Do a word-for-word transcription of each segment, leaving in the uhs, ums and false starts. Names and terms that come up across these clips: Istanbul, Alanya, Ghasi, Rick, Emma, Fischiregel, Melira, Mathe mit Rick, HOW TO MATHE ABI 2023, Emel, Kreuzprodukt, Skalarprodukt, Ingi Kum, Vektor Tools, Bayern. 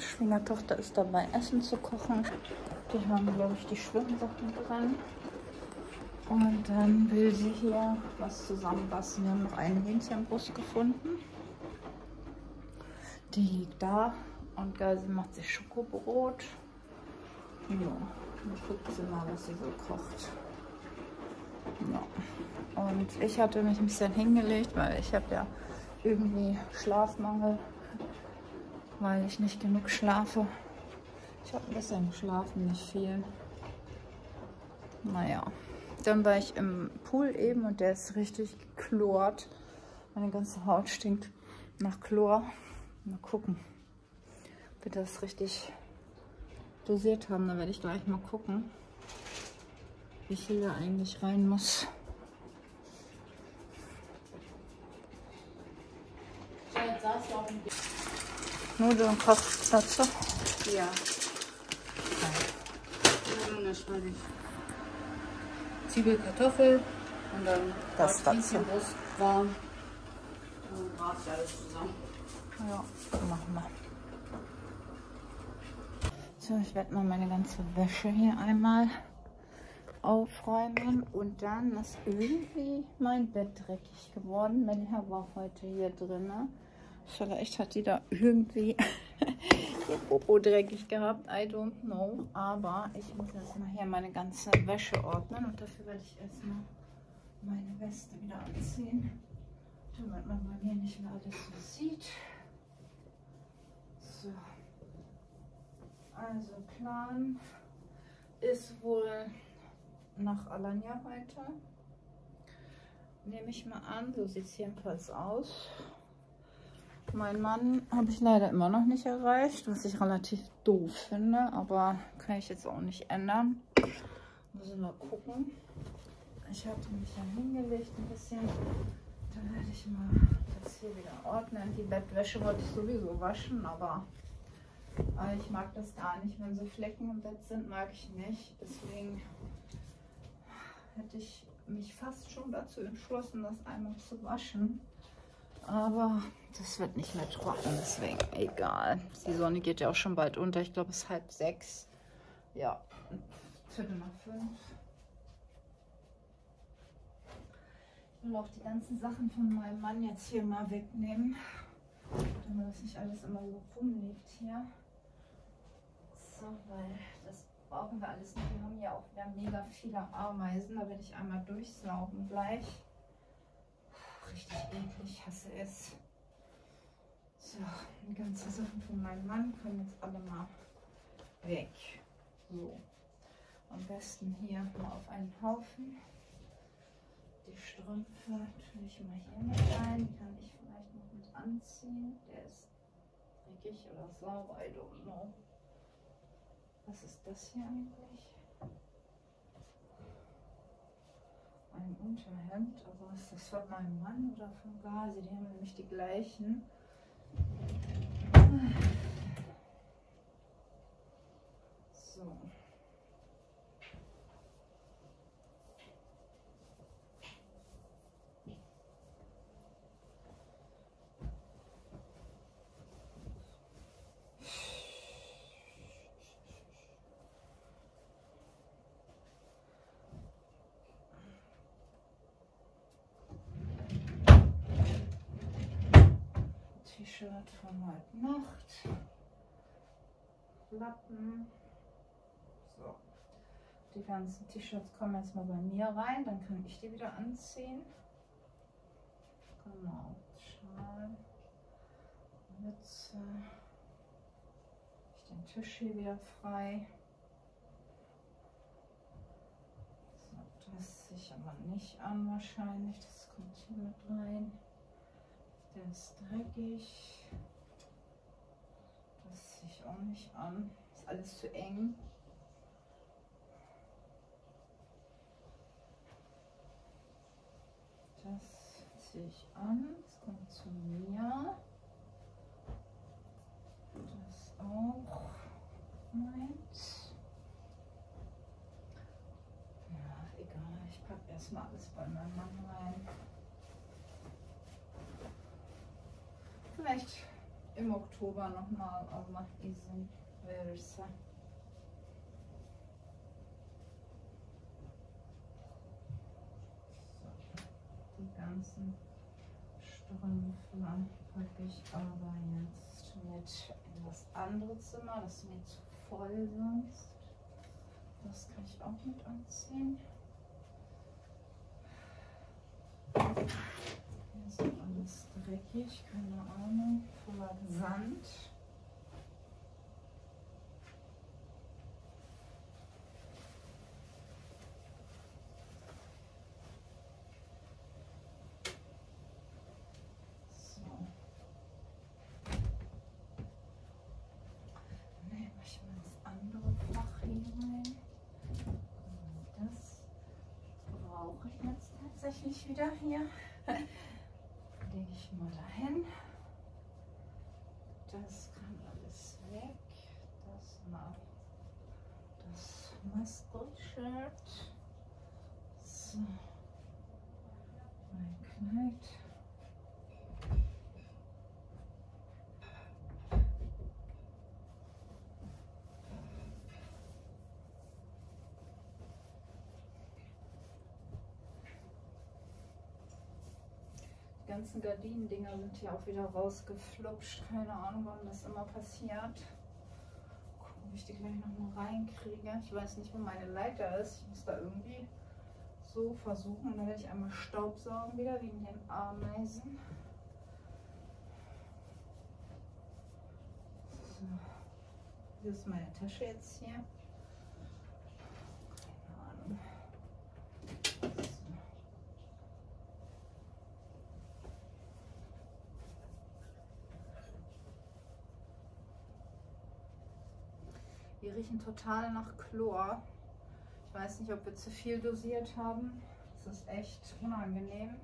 Schwiegertochter ist dabei, Essen zu kochen. Die haben, glaube ich, die Schwimmsachen drin. Und dann will sie hier was zusammenbassen. Wir haben noch eine Hähnchenbrust gefunden. Die liegt da. Und Ghasi macht sich Schokobrot. Ja, dann guckt sie mal, was sie so kocht. Ja. Und ich hatte mich ein bisschen hingelegt, weil ich habe ja irgendwie Schlafmangel, weil ich nicht genug schlafe. Ich habe ein bisschen geschlafen, nicht viel. Naja, dann war ich im Pool eben und der ist richtig geklort. Meine ganze Haut stinkt nach Chlor. Mal gucken, ob wir das richtig dosiert haben. Dann werde ich gleich mal gucken, wie viel da eigentlich rein muss. Nudeln und Kochplatze? Ja. Dann ja, schneide ich Zwiebelkartoffel und dann das dazu. Brust warm und brate ich alles zusammen. Ja, machen wir. So, ich werde mal meine ganze Wäsche hier einmal aufräumen und dann ist irgendwie mein Bett dreckig geworden. Melira war heute hier drin. Vielleicht hat die da irgendwie ihr Popo dreckig gehabt. I don't know. Aber ich muss jetzt mal hier meine ganze Wäsche ordnen und dafür werde ich erstmal meine Weste wieder anziehen, damit man bei mir nicht mehr alles so sieht. So. Also Plan ist wohl nach Alanya heute. Nehme ich mal an, so sieht es jedenfalls aus. Mein Mann habe ich leider immer noch nicht erreicht, was ich relativ doof finde, aber kann ich jetzt auch nicht ändern. Müssen wir gucken. Ich hatte mich ja hingelegt ein bisschen. Dann werde ich mal das hier wieder ordnen. Die Bettwäsche wollte ich sowieso waschen, aber ich mag das gar nicht. Wenn so Flecken im Bett sind, mag ich nicht. Deswegen hätte ich mich fast schon dazu entschlossen, das einmal zu waschen. Aber das wird nicht mehr trocken, deswegen egal. Die Sonne geht ja auch schon bald unter. Ich glaube, es ist halb sechs. Ja, Viertel nach fünf. Ich will auch die ganzen Sachen von meinem Mann jetzt hier mal wegnehmen, damit das nicht alles immer so rumliegt hier. So, weil das brauchen wir alles nicht. Wir haben ja auch wieder mega viele Ameisen. Da werde ich einmal durchsaugen gleich. Richtig eklig, hasse es. So, die ganzen Sachen von meinem Mann können jetzt alle mal weg. So, am besten hier mal auf einen Haufen. Die Strümpfe natürlich mal hier mit rein, die kann ich vielleicht noch mit anziehen. Der ist dreckig oder sauber, I don't know. Was ist das hier eigentlich? Ein Unterhemd, aber ist das von meinem Mann oder von Ghasi? Die haben nämlich die gleichen. So. T-Shirt von heute Nacht, Lappen, so. Die ganzen T-Shirts kommen jetzt mal bei mir rein, dann kann ich die wieder anziehen. Genau, Schal, Mütze, ich den Tisch hier wieder frei. So, das sehe ich aber nicht an wahrscheinlich, das kommt hier mit rein. Der ist dreckig. Das ziehe ich auch nicht an. Ist alles zu eng. Das ziehe ich an. Das kommt zu mir. Das auch meins. Ja, egal. Ich packe erstmal alles bei meinem Mann rein. Vielleicht im Oktober nochmal Allah izin verirse. Die ganzen Strümpfe packe ich aber jetzt mit in das andere Zimmer, das ist mir zu voll sonst. Das kann ich auch mit anziehen. Hier ist alles dreckig, keine Ahnung, voller Sand. Wieder hier lege ich mal dahin. Das kann alles weg. Das mal das Maskelshirt. So, mein Kleid. Die ganzen Gardinen-Dinger sind hier auch wieder rausgeflutscht. Keine Ahnung, warum das immer passiert. Gucken, ob ich die gleich nochmal reinkriege. Ich weiß nicht, wo meine Leiter ist. Ich muss da irgendwie so versuchen. Und dann werde ich einmal staubsaugen wieder wegen den Ameisen. So. Hier ist meine Tasche jetzt hier. Keine Ahnung. Die riechen total nach Chlor. Ich weiß nicht, ob wir zu viel dosiert haben. Das ist echt unangenehm.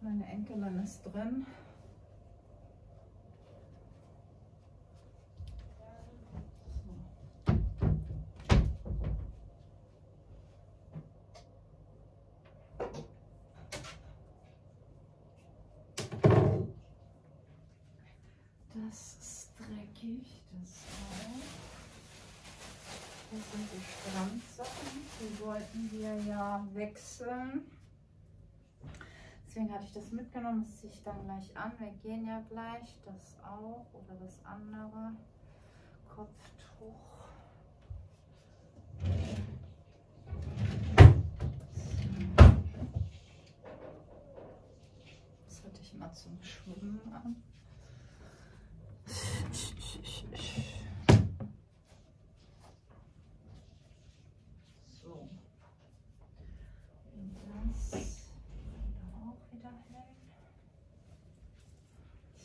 Meine Enkelin ist drin. So. Das ist dreckig, das auch. Das sind die Strandsachen. Die wollten wir ja wechseln. Deswegen hatte ich das mitgenommen, das ziehe ich dann gleich an. Wir gehen ja gleich, das auch oder das andere Kopftuch. Das hatte ich mal zum Schwimmen an.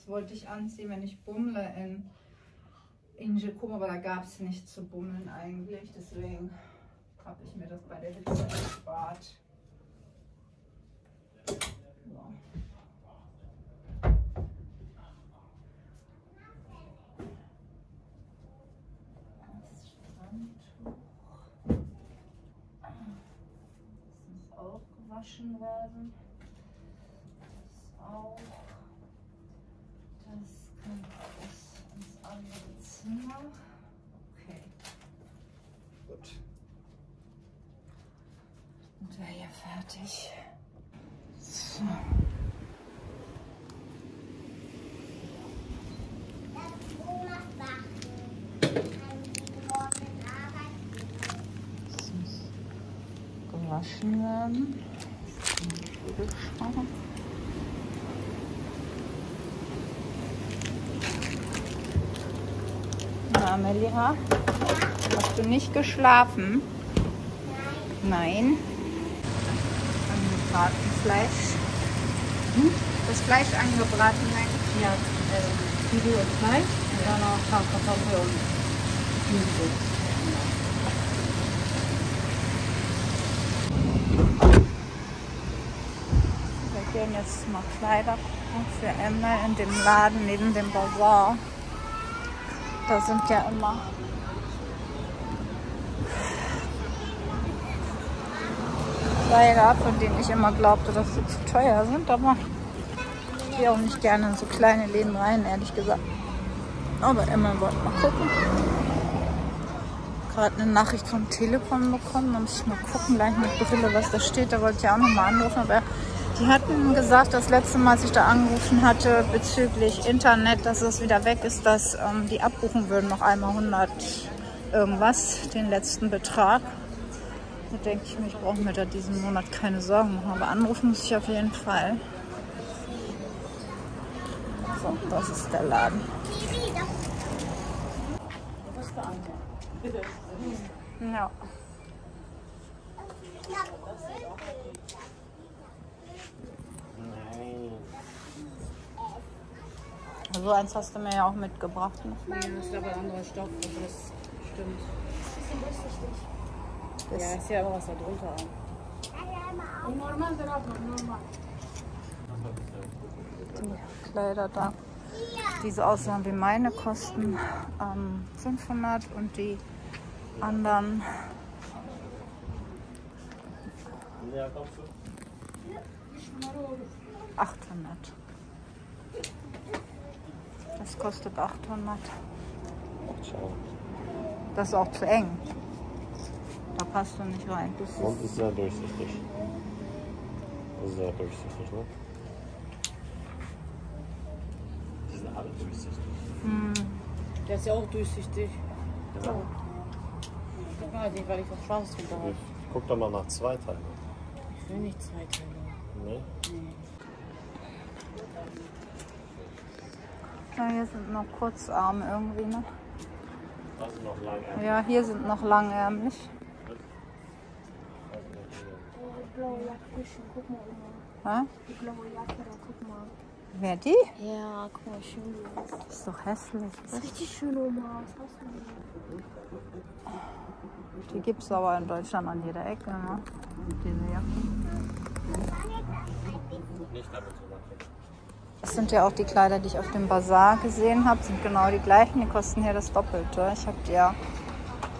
Wollte ich anziehen, wenn ich bummle in Ingi Kum, aber da gab es nichts zu bummeln eigentlich, deswegen habe ich mir das bei der Hitze gespart. So. Das Strandtuch. Das muss auch gewaschen werden. Das auch. Das kommt alles ins andere Zimmer. Okay. Gut. Und wäre hier fertig. So. Das ist unmachbar. gewaschen werden. Na, Melira, hast du nicht geschlafen? Nein. Angebraten Fleisch. Hm? Das Fleisch angebraten, nein? Ja, Zwiebel und Fleisch. Und dann noch Kartoffeln und Gemüse. Wir gehen jetzt mal Kleider gucken für Emma in dem Laden neben dem Bazar. Da sind ja immer Kleider, von denen ich immer glaubte, dass sie zu teuer sind. Aber ich gehe auch nicht gerne in so kleine Läden rein, ehrlich gesagt. Aber Emma wollte mal gucken. Gerade eine Nachricht vom Telekom bekommen. Da muss ich mal gucken, gleich mit Brille, was da steht. Da wollte ich auch nochmal anrufen. Aber die hatten gesagt, das letzte Mal, als ich da angerufen hatte, bezüglich Internet, dass es wieder weg ist, dass ähm, die abbuchen würden, noch einmal hundert irgendwas, den letzten Betrag. Da denke ich mir, ich brauche mir da diesen Monat keine Sorgen machen, aber anrufen muss ich auf jeden Fall. So, das ist der Laden. Ja. So eins hast du mir ja auch mitgebracht. Ne? Ja, das ist aber ein anderer Stoff, also das stimmt. Das ist lustig. Ja, ich sehe aber was da drunter an. Normal drauf, normal. Die Kleider da, die so aussahen wie meine, kosten ähm, fünfhundert und die anderen achthundert. Das kostet achthundert. Das ist auch zu eng. Da passt du nicht rein. Das ist und ist sehr durchsichtig. Ist sehr durchsichtig, ne? Die sind alle durchsichtig. Hm. Der ist ja auch durchsichtig. Ja. Oh. Ich weiß nicht, weil ich was Schwarzes drunter habe. Guck doch mal nach zwei Teilen. Ich will nicht zwei Teile. Nee? Nee. Ja, hier sind noch Kurzarme irgendwie, ne? Da sind noch langärmlich. Ja, hier sind noch langärmlich. Die blaue Jacke, guck mal. Hä? Die blaue Jacke, da guck mal. Wer die? Ja, guck mal, schön. Das ist doch hässlich. Das ist richtig schön, Oma. Was hast du? Die gibt es aber in Deutschland an jeder Ecke, ne? Diese Jacke. Nicht damit zu machen. Das sind ja auch die Kleider, die ich auf dem Bazar gesehen habe, sind genau die gleichen, die kosten hier das Doppelte. Ich habe die ja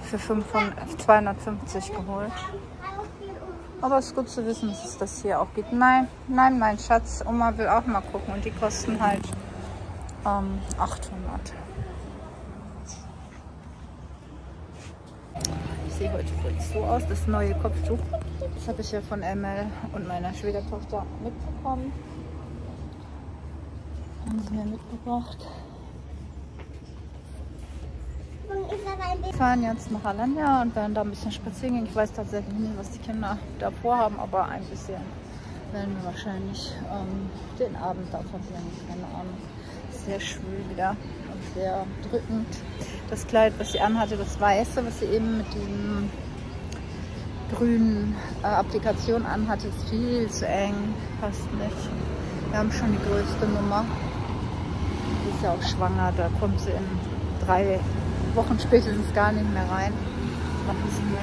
für zweihundertfünfzig geholt. Aber es ist gut zu wissen, dass es das hier auch gibt. Nein, nein, mein Schatz, Oma will auch mal gucken und die kosten halt ähm, achthundert. Ich sehe heute kurz so aus, das neue Kopftuch. Das habe ich ja von Emel und meiner Schwiegertochter mitbekommen. Haben sie mir mitgebracht. Wir fahren jetzt nach Alanya und werden da ein bisschen spazieren gehen. Ich weiß tatsächlich nicht, was die Kinder da vorhaben, aber ein bisschen werden wir wahrscheinlich ähm, den Abend da verbringen. Keine Ahnung. Sehr schwül wieder und sehr drückend. Das Kleid, was sie anhatte, das Weiße, was sie eben mit diesen grünen äh, Applikationen anhatte, ist viel zu eng. Passt nicht. Wir haben schon die größte Nummer. Die ist ja auch schwanger, da kommt sie in drei Wochen spätestens gar nicht mehr rein. Noch ein bisschen mehr.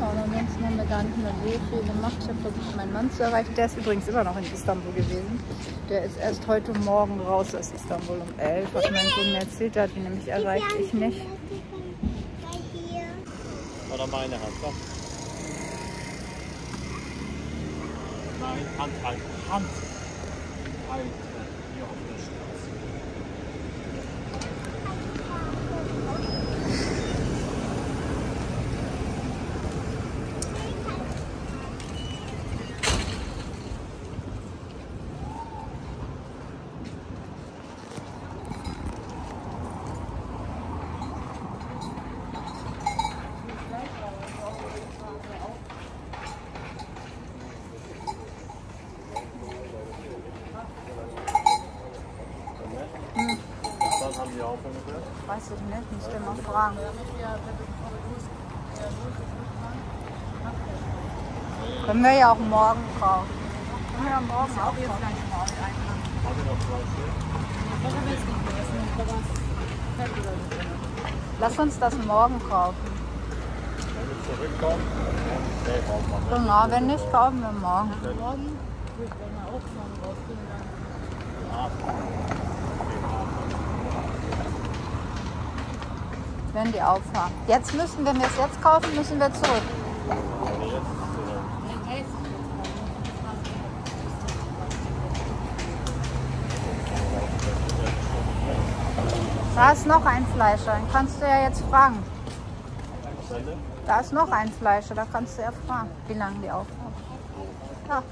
Ja, und ansonsten haben wir gar nicht mehr so viel gemacht. Ich habe versucht, meinen Mann zu erreichen. Der ist übrigens immer noch in Istanbul gewesen. Der ist erst heute Morgen raus aus Istanbul um elf. Was mein Sohn mir erzählt hat, ihn nämlich erreicht, ich nicht. Oder meine Hand, komm. Hand halten, Hand halten, hier auf der Straße. Weiß ich nicht, musst du mal fragen. Können wir ja auch morgen kaufen. Können wir ja morgen auch kaufen. Lass uns das morgen kaufen. Genau, wenn nicht, kaufen wir morgen. Morgen würde ich dann auch schon. Wenn die aufhaben. Jetzt müssen, wenn wir es jetzt kaufen, müssen wir zurück. Da ist noch ein Fleischer, den kannst du ja jetzt fragen. Da ist noch ein Fleischer, da kannst du ja fragen, wie lange die aufhaben. Ja.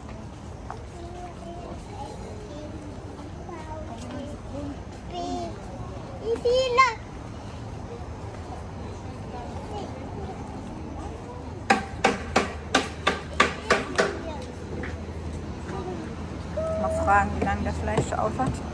Mal fragen, wie lange der Fleischer aufhat.